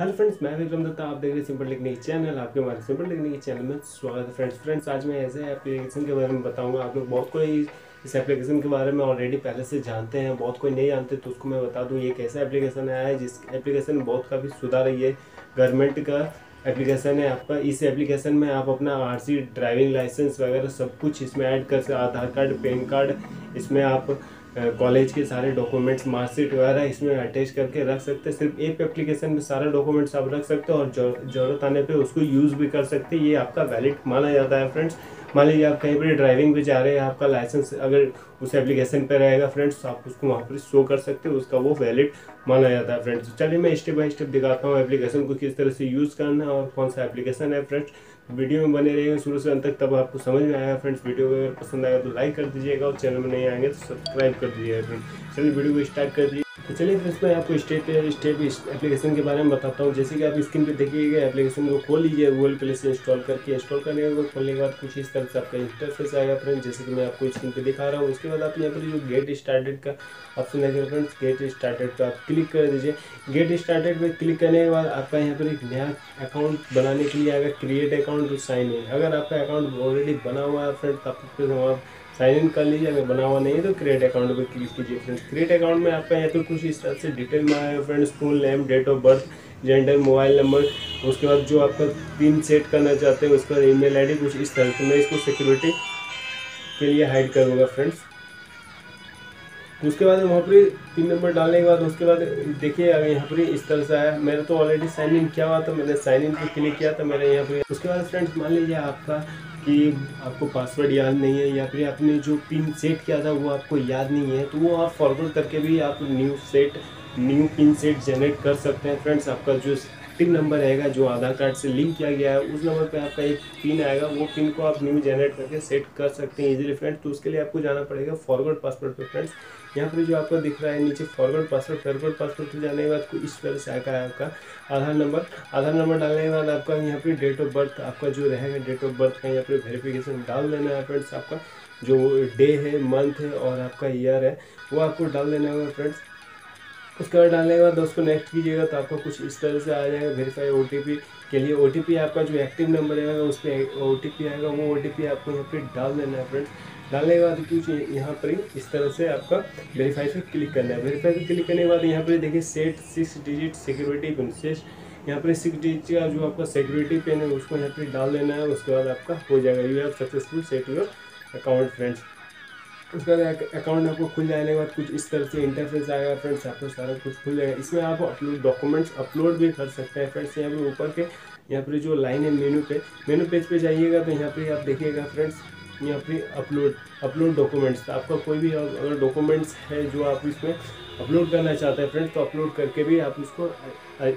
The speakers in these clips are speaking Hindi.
हेलो फ्रेंड्स, मैं विक्रम दत्ता, आप देख रहे हैं सिंपल टेक्निक चैनल। आपके हमारे सिंपल टेक्निक चैनल में स्वागत है। फ्रेंड्स आज मैं ऐसे एप्लीकेशन के बारे में बताऊंगा। आप लोग बहुत कोई इस एप्लीकेशन के बारे में ऑलरेडी पहले से जानते हैं, बहुत कोई नहीं जानते, तो उसको मैं बता दूं। ये कैसा एप्लीकेशन आया है, जिस एप्लीकेशन में बहुत काफ़ी सुधार आई है। गवर्नमेंट का एप्लीकेशन है आपका। इस एप्लीकेशन में आप अपना आरसी, ड्राइविंग लाइसेंस वगैरह सब कुछ इसमें ऐड कर सकते, आधार कार्ड, पैन कार्ड, इसमें आप कॉलेज के सारे डॉक्यूमेंट्स, मार्कशीट वगैरह इसमें अटैच करके रख सकते हैं। सिर्फ एक एप्लीकेशन में सारे डॉक्यूमेंट्स आप रख सकते हो और ज़रूरत आने पे उसको यूज़ भी कर सकते हैं। ये आपका वैलिड माना जाता है। फ्रेंड्स मान लीजिए आप कहीं पर ड्राइविंग पे जा रहे हैं, आपका लाइसेंस अगर उस एप्लीकेशन पे रहेगा फ्रेंड्स, आप उसको वहाँ पर शो कर सकते हो, उसका वो वैलिड माना जाता है। फ्रेंड्स चलिए मैं स्टेप बाय स्टेप दिखाता हूँ एप्लीकेशन को किस तरह से यूज़ करना है और कौन सा एप्लीकेशन है। फ्रेंड्स वीडियो में बने रहिएगा शुरू से अंत तक, तब आपको समझ में आएगा। फ्रेंड्स वीडियो अगर पसंद आएगा तो लाइक कर दीजिएगा और चैनल में नहीं आएंगे तो सब्सक्राइब कर दीजिएगा। फ्रेंड्स चलिए वीडियो को स्टार्ट कर दीजिए। तो चलिए फ्रेंड्स मैं आपको स्टेप बाई स्टेप एप्लीकेशन के बारे में बताता हूँ। जैसे कि आप स्क्रीन पे देखिएगा, एप्लीकेशन को खोल लीजिए, गूगल प्ले से इंस्टॉल करके। इंस्टॉल करने के बाद, खोलने के बाद कुछ इस तरह से आपका इंटरफेस आएगा फ्रेंड्स, जैसे कि मैं आपको स्क्रीन पे दिखा रहा हूँ। उसके बाद आप यहाँ पर जो गेट स्टार्टेड का ऑप्शन है फ्रेंड्स, गेट स्टार्टेड पर आप क्लिक कर दीजिए। गेट स्टार्टेड पर क्लिक करने के बाद आपका यहाँ पर एक नया अकाउंट बनाने के लिए आएगा, create account to sign in. अगर आपका अकाउंट ऑलरेडी बना हुआ है फ्रेंड्स, आप साइन इन कर लीजिए। अगर बना हुआ नहीं है तो क्रिएट अकाउंट पर क्लिक कीजिए। फ्रेंड्स क्रिएट अकाउंट में आपका यहाँ पर कुछ इस तरह से डिटेल में आएगा friends, full name, date of birth, gender, mobile number, उसके बाद जो आपका पिन सेट करना चाहते हैं उसका ईमेल आईडी, कुछ इस तरह से। मैं इसको सिक्योरिटी के लिए हाइड कर दूँगा फ्रेंड्स। उसके बाद वहाँ पर पिन नंबर डालने के बाद, उसके बाद देखिए अगर यहाँ पर इस तरह से आया। मेरा तो ऑलरेडी साइन इन किया हुआ था, मैंने साइन इन पर क्लिक किया था मेरे यहाँ पर। उसके बाद फ्रेंड्स मान लीजिए आपका कि आपको पासवर्ड याद नहीं है या फिर आपने जो पिन सेट किया था वो आपको याद नहीं है, तो वो आप फॉरवर्ड करके भी आप न्यू पिन सेट जनरेट कर सकते हैं। फ्रेंड्स आपका जो पिन नंबर रहेगा जो आधार कार्ड से लिंक किया गया है, उस नंबर पे आपका एक पिन आएगा, वो पिन को आप न्यू जनरेट करके सेट कर सकते हैं इजीली फ्रेंड्स। तो उसके लिए आपको जाना पड़ेगा फॉरवर्ड पासवर्ड पे। फ्रेंड्स यहाँ पर जो आपको दिख रहा है नीचे फॉरवर्ड पासवर्ड पे जाने के बाद कुछ इस तरह से आएगा आपका आधार नंबर डालने के बाद आपका यहाँ पर डेट ऑफ बर्थ आपका जो रहेगा, डेट ऑफ बर्थ का यहाँ पर वेरिफिकेशन डाल देना है फ्रेंड्स। आपका जो डे है, मंथ है और आपका ईयर है वो आपको डाल देना होगा फ्रेंड्स। उसके बाद डालने के बाद उसको नेक्स्ट कीजिएगा तो आपको कुछ इस तरह से आ जाएगा। वेरीफाई ओटीपी के लिए ओटीपी आपका जो एक्टिव नंबर रहेगा उस पर ओटीपी आएगा, वो ओटीपी आपको यहाँ पे डाल देना है फ्रेंड्स। डालने के बाद कुछ यहाँ पर इस तरह से आपका वेरीफाई पे क्लिक करना है। वेरीफाई पे क्लिक करने के बाद यहाँ पर देखिए सेट 6 डिजिट सिक्योरिटी पिन, यहाँ पर 6 डिजिट का जो आपका सिक्योरिटी पिन है उसको यहाँ पर डाल देना है। उसके बाद आपका हो जाएगा you have successful set your account friends. उसके बाद अकाउंट आपको खुल जाने के बाद कुछ इस तरह से इंटरफेस आएगा फ्रेंड्स, आपको सारा कुछ खुल जाएगा। इसमें आप अपलोड डॉक्यूमेंट्स अपलोड भी कर सकते हैं फ्रेंड्स। यहाँ पर ऊपर के यहाँ पर जो लाइन है मेनू पेज पे जाइएगा तो यहाँ पर आप देखिएगा फ्रेंड्स, यहाँ पर अपलोड डॉक्यूमेंट्स। आपका कोई भी अगर डॉक्यूमेंट्स है जो आप इसमें अपलोड करना चाहते हैं फ्रेंड्स, तो अपलोड करके भी आप उसको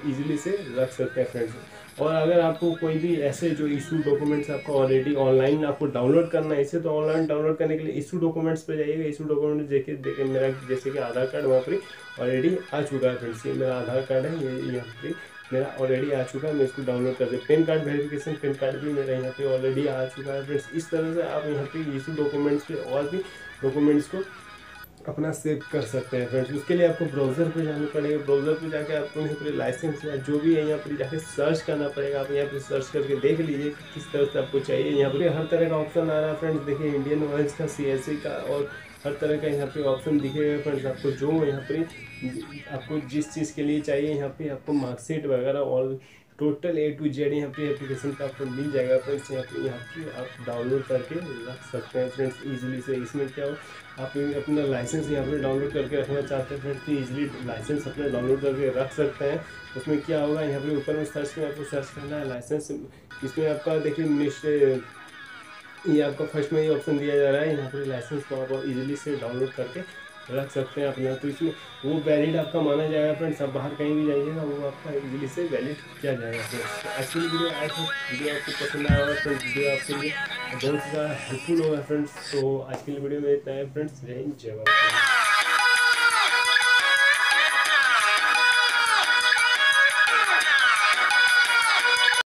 ईजिली से रख सकते हैं फ्रेंड्स। और अगर आपको कोई भी ऐसे जो इशू डॉक्यूमेंट्स आपका ऑलरेडी ऑनलाइन आपको डाउनलोड करना है इसे, तो ऑनलाइन डाउनलोड करने के लिए इशू डॉक्यूमेंट्स पे जाइएगा। इशू डॉक्यूमेंट्स देखिए मेरा जैसे कि आधार कार्ड वहाँ पर ऑलरेडी आ चुका है फ्रेंड्स। ये मेरा आधार कार्ड है, ये यहाँ पर मेरा ऑलरेडी आ चुका है, मैं इसको डाउनलोड कर दिया। PAN card verification, PAN card भी मेरा यहाँ पे ऑलरेडी आ चुका है फ्रेंड्स। इस तरह से आप यहाँ पे इशू डॉक्यूमेंट्स पे और भी डॉक्यूमेंट्स को अपना सेव कर सकते हैं फ्रेंड्स। उसके लिए आपको ब्राउज़र पे जाना पड़ेगा। ब्राउज़र पे जाके आपको यहाँ पर लाइसेंस या जो भी है यहाँ पर जाके सर्च करना पड़ेगा। आप यहाँ पर सर्च करके देख लीजिए किस तरह से आपको चाहिए। यहाँ पर हर तरह का ऑप्शन आ रहा है फ्रेंड्स, देखिए इंडियन ऑयल्स का, CSE का और हर तरह का यहाँ पे ऑप्शन दिखेगा फ्रेंड्स। आपको जो यहाँ पर आपको जिस चीज़ के लिए चाहिए, यहाँ पर आपको मार्कशीट वगैरह और टोटल A to Z यहाँ पे एप्लीकेशन का आपको मिल जाएगा फ्रेंड्स। यहाँ पे आप डाउनलोड करके रख सकते हैं फ्रेंड्स इजीली से। इसमें क्या हो, आप अपना लाइसेंस यहाँ पे डाउनलोड करके रखना चाहते हैं फ्रेंड्स, तो ईजिली लाइसेंस अपना डाउनलोड करके रख सकते हैं। उसमें क्या होगा, यहाँ पे ऊपर में सर्च में आपको सर्च करना है लाइसेंस। इसमें आपका देखिए ये आपका फर्स्ट में ही ऑप्शन दिया जा रहा है, यहाँ पर लाइसेंस को आप ईजिली से डाउनलोड करके रख सकते हैं अपना। तो इसमें वो वैलिड आपका माना जाएगा फ्रेंड्स। आप बाहर कहीं भी जाइएगा वो आपका इजीली से वैलिड किया जाएगा फ्रेंड्स। ऐसी वीडियो आई होप वीडियो आपको पसंद आया होगा फ्रेंड्स, वीडियो आपके लिए बहुत ज़्यादा हेल्पफुल होगा फ्रेंड्स। तो आज के लिए वीडियो में इतना है फ्रेंड्स, जय हिंद, जय भारत।